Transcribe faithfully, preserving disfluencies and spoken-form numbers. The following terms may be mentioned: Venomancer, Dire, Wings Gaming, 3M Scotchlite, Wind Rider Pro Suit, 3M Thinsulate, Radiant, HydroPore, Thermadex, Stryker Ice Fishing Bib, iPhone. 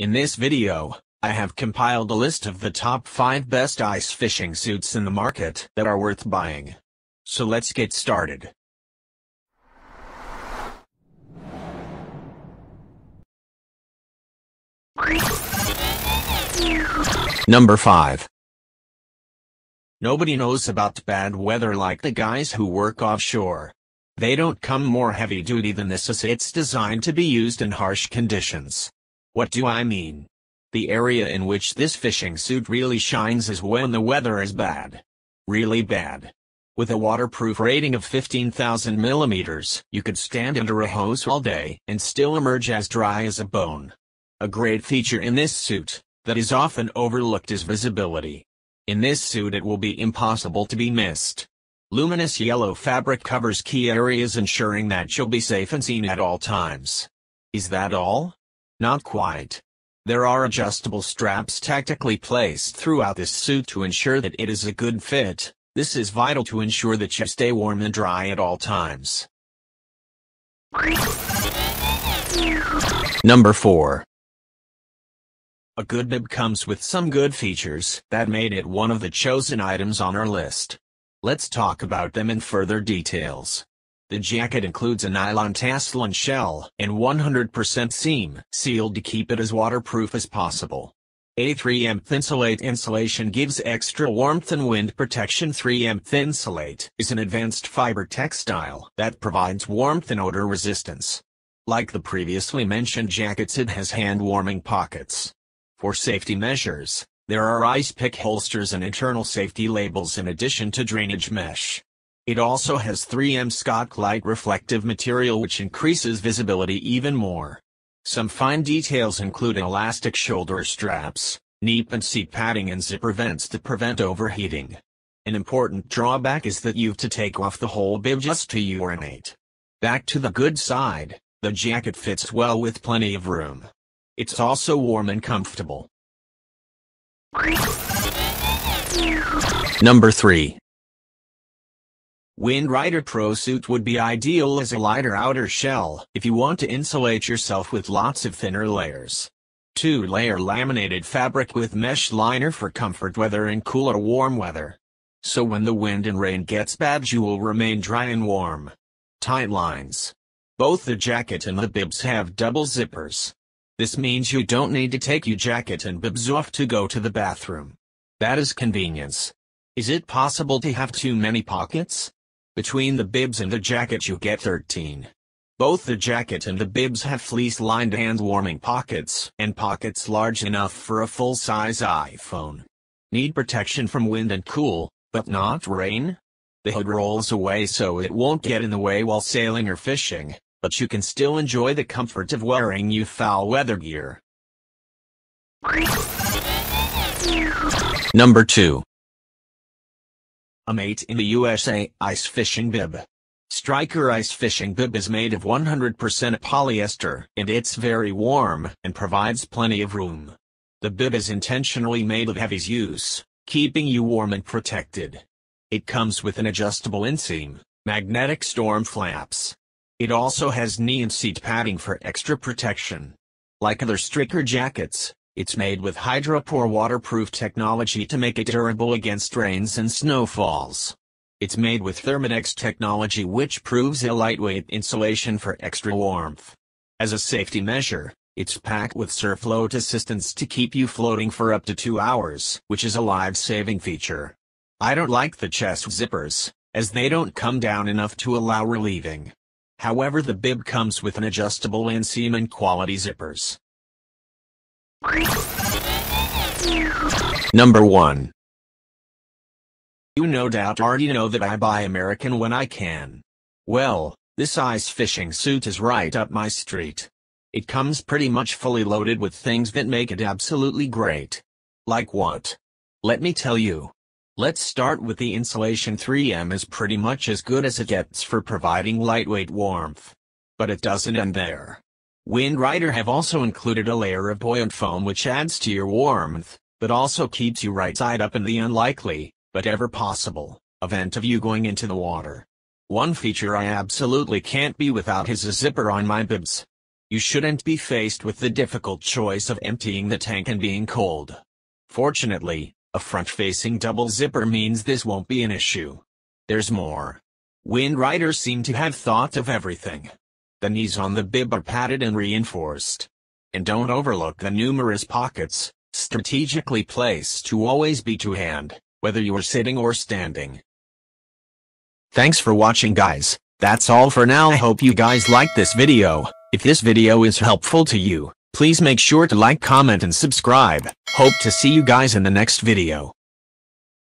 In this video, I have compiled a list of the top five best ice fishing suits in the market that are worth buying. So let's get started. Number five. Nobody knows about bad weather like the guys who work offshore. They don't come more heavy duty than this, as it's designed to be used in harsh conditions. What do I mean? The area in which this fishing suit really shines is when the weather is bad. Really bad. With a waterproof rating of fifteen thousand millimeters, you could stand under a hose all day and still emerge as dry as a bone. A great feature in this suit, that is often overlooked, is visibility. In this suit it will be impossible to be missed. Luminous yellow fabric covers key areas, ensuring that you'll be safe and seen at all times. Is that all? Not quite. There are adjustable straps tactically placed throughout this suit to ensure that it is a good fit. This is vital to ensure that you stay warm and dry at all times. Number four. A good bib comes with some good features that made it one of the chosen items on our list. Let's talk about them in further details. The jacket includes a nylon tassel and shell and one hundred percent seam sealed to keep it as waterproof as possible. A three M Thinsulate insulation gives extra warmth and wind protection. three M Thinsulate is an advanced fiber textile that provides warmth and odor resistance. Like the previously mentioned jackets, it has hand-warming pockets. For safety measures, there are ice pick holsters and internal safety labels in addition to drainage mesh. It also has three M Scotchlite reflective material, which increases visibility even more. Some fine details include elastic shoulder straps, knee and seat padding, and zipper vents to prevent overheating. An important drawback is that you've to take off the whole bib just to urinate. Back to the good side, the jacket fits well with plenty of room. It's also warm and comfortable. Number three. Wind Rider Pro Suit would be ideal as a lighter outer shell if you want to insulate yourself with lots of thinner layers. Two-layer laminated fabric with mesh liner for comfort weather and cool or warm weather. So when the wind and rain gets bad, you will remain dry and warm. Tight lines. Both the jacket and the bibs have double zippers. This means you don't need to take your jacket and bibs off to go to the bathroom. That is convenience. Is it possible to have too many pockets? Between the bibs and the jacket you get thirteen. Both the jacket and the bibs have fleece-lined hand-warming pockets, and pockets large enough for a full-size iPhone. Need protection from wind and cool, but not rain? The hood rolls away so it won't get in the way while sailing or fishing, but you can still enjoy the comfort of wearing your foul weather gear. Number two. A mate in the U S A ice fishing bib. Stryker Ice Fishing Bib is made of one hundred percent polyester, and it's very warm and provides plenty of room. The bib is intentionally made of heavy's use, keeping you warm and protected. It comes with an adjustable inseam, magnetic storm flaps. It also has knee and seat padding for extra protection. Like other Stryker jackets, it's made with HydroPore waterproof technology to make it durable against rains and snowfalls. It's made with Thermadex technology, which proves a lightweight insulation for extra warmth. As a safety measure, it's packed with surf float assistance to keep you floating for up to two hours, which is a life-saving feature. I don't like the chest zippers, as they don't come down enough to allow relieving. However, the bib comes with an adjustable inseam and quality zippers. Number one. You no doubt already know that I buy American when I can. Well, this ice fishing suit is right up my street. It comes pretty much fully loaded with things that make it absolutely great. Like what? Let me tell you. Let's start with the insulation. three M is pretty much as good as it gets for providing lightweight warmth. But it doesn't end there. Wind Rider have also included a layer of buoyant foam, which adds to your warmth, but also keeps you right side up in the unlikely, but ever possible, event of you going into the water. One feature I absolutely can't be without is a zipper on my bibs. You shouldn't be faced with the difficult choice of emptying the tank and being cold. Fortunately, a front-facing double zipper means this won't be an issue. There's more. Wind Rider seem to have thought of everything. The knees on the bib are padded and reinforced. And don't overlook the numerous pockets, strategically placed to always be to hand, whether you are sitting or standing. Thanks for watching, guys. That's all for now. I hope you guys liked this video. If this video is helpful to you, please make sure to like, comment, and subscribe. Hope to see you guys in the next video.